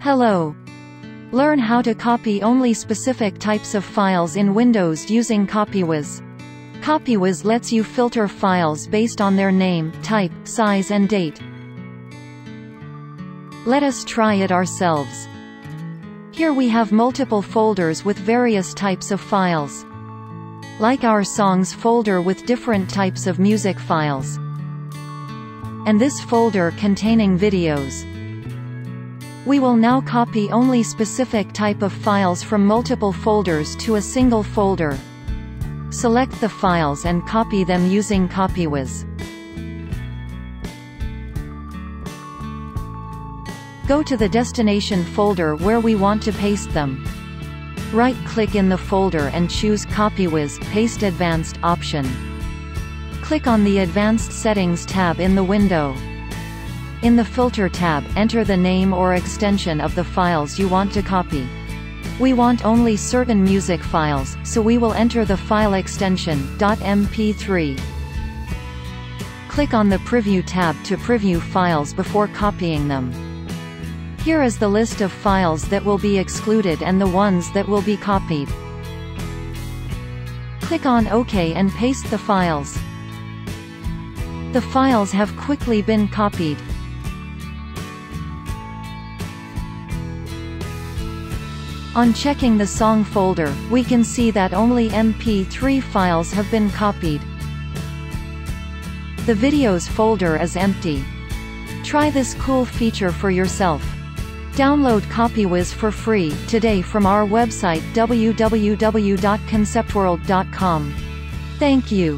Hello! Learn how to copy only specific types of files in Windows using Copywhiz. Copywhiz lets you filter files based on their name, type, size and date. Let us try it ourselves. Here we have multiple folders with various types of files. Like our songs folder with different types of music files. And this folder containing videos. We will now copy only specific type of files from multiple folders to a single folder. Select the files and copy them using Copywhiz. Go to the destination folder where we want to paste them. Right-click in the folder and choose Copywhiz Paste Advanced option. Click on the Advanced Settings tab in the window. In the Filter tab, enter the name or extension of the files you want to copy. We want only certain music files, so we will enter the file extension .mp3. Click on the Preview tab to preview files before copying them. Here is the list of files that will be excluded and the ones that will be copied. Click on OK and paste the files. The files have quickly been copied. On checking the song folder, we can see that only MP3 files have been copied. The videos folder is empty. Try this cool feature for yourself. Download Copywhiz for free today from our website www.conceptworld.com. Thank you.